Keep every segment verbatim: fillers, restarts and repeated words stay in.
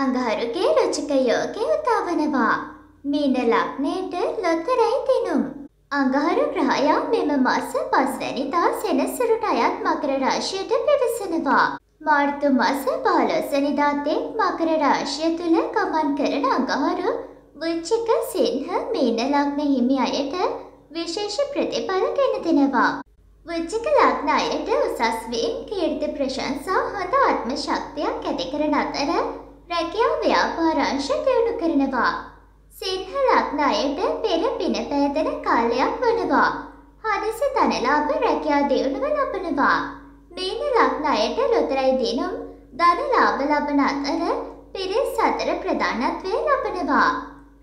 අඟහරුගේ රුචිකයෝගේ උතාවනවා. මීන ලග්නයට ලොතරැයි දිනුම්. අඟහරු ග්‍රහයා මෙම මාස පස්වැනිදා සෙනසුරට අයත් මකර රාශියට පිවිසෙනවා. මාර්තු මාස පහළොස්වැනිදා තෙක් මකර රාශිය තුල ගමන් කරන අඟහරු වෘශ්චික සිංහ මීන ලග්න හිමි අයට විශේෂ ප්‍රතිඵල ගෙන දෙනවා. වෘශ්චික ලග්න අයට උසස් වීම්, කීර්ති ප්‍රශංසා, හොඳ ආත්ම ශක්තියක් ඇති කරන අතර රැකියා ව්‍යාපාරංශ දියුණු කරනවා. සිංහ ලග්න අයට පෙර පින පෑදෙන කාලයක් වනවා. හදිස ධනලාභ රැකියා දියුණුව ලබනවා. මීන ලග්න අයට ලොතරැයි දිනුම් ධනලාභ ලබන අතර පිරිස් අතර ප්‍රධානත්වය ලබනවා.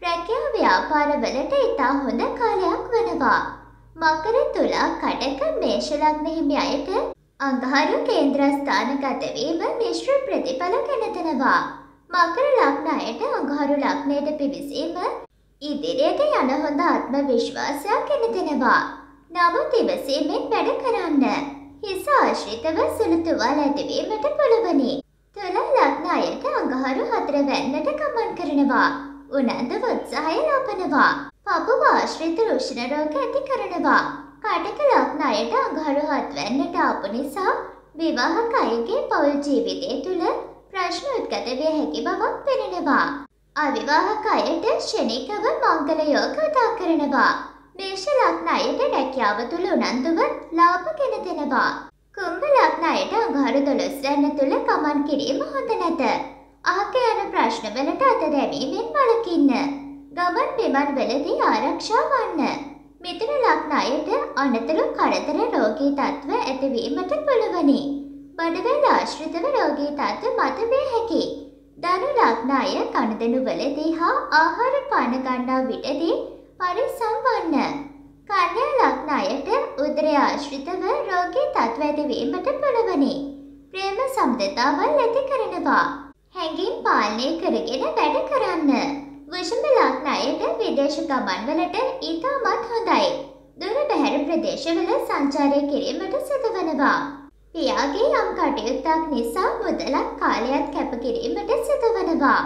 රැකියා ව්‍යාපාරවලට ඉතා හොඳ කාලයක් වනවා. මකර, තුලා, කටක, මේෂ ලග්න හිමි අයට අඟහරු කේන්ද්‍රස්ථානගත වීම මිශ්‍ර ප්‍රතිඵල ගෙන දෙනවා. මකර ලග්න අයට අඟහරු ලග්නයට පිවිසීම ඉදිරියට යන හොඳ ආත්ම විශ්වාසයක් ගෙනදෙනවා. නමුත් ඉවසීමෙන් වැඩ කරන්න. හිස ආශ්‍රිතව සුළු තුවාල ඇතිවීමට පුළුවනි. තුලා ලග්න අයට අඟහරු හතරවැන්නට ගමන් කරනවා. උනන්දු උත්සාහය ලබනවා. පපුව ආශ්‍රිත රුෂ්ණ රෝග ඇති කරනවා. කටක ලග්න අයට අඟහරු හත්වැන්නට ආපු නිසා විවාහක අයගේ පෞල් ජීවිතය තුළ ප්‍රශ්න උද්ගත විය හැකි බවක් පෙනෙනවා. අවිවාහක අයට ශනිකව මංගල යෝග උදා කරනවා. මේෂ ලග්න අයට රැකියාව තුළ උනන්දුව ලාභ ගෙන දෙනවා. කුම්භ ලග්න අයට අඟහරු දොළොස්වැන්න තුළ ගමන් කිරීම හොඳ නැත. අහක යන ප්‍රශ්නවලට අත දැමීමෙන් වළකින්න. ගමන් බිමන් වලදී ආරක්ෂා වන්න. මිථුන ලග්න අයට අනතුරු කරදර රෝගී තත්ත්ව ඇතිවීමට පුළුවනි. බඩවැල් ආශ්‍රිතව රෝගී තත්ත්ව මත වේ හැකි. ධනු ලග්න අය කණදෙනු වලදී හා ආහාර පාන ගන්නා විටදී පරිස්සම් වන්න. කන්‍යා ලග්න අයට උදරය ආශ්‍රිතව රෝගී තත්ත්ව ඇතිවීමට පුළුවනි. ප්‍රේම සම්බන්ධතාවල් ඇති කරනවා. හැඟීම් පාලනය කරගෙන වැඩ කරන්න. වෘෂභ ලග්න අයට විදේශ ගමන් වලට ඉතාමත් හොඳයි. දුර බැහැර ප්‍රදේශවල සංචාරය කිරීමට සිදුවනවා. පියාගේ යම් කටයුත්තක් නිසා මුදලක් කාලයක් කැප කිරීමට සිදුවනවා.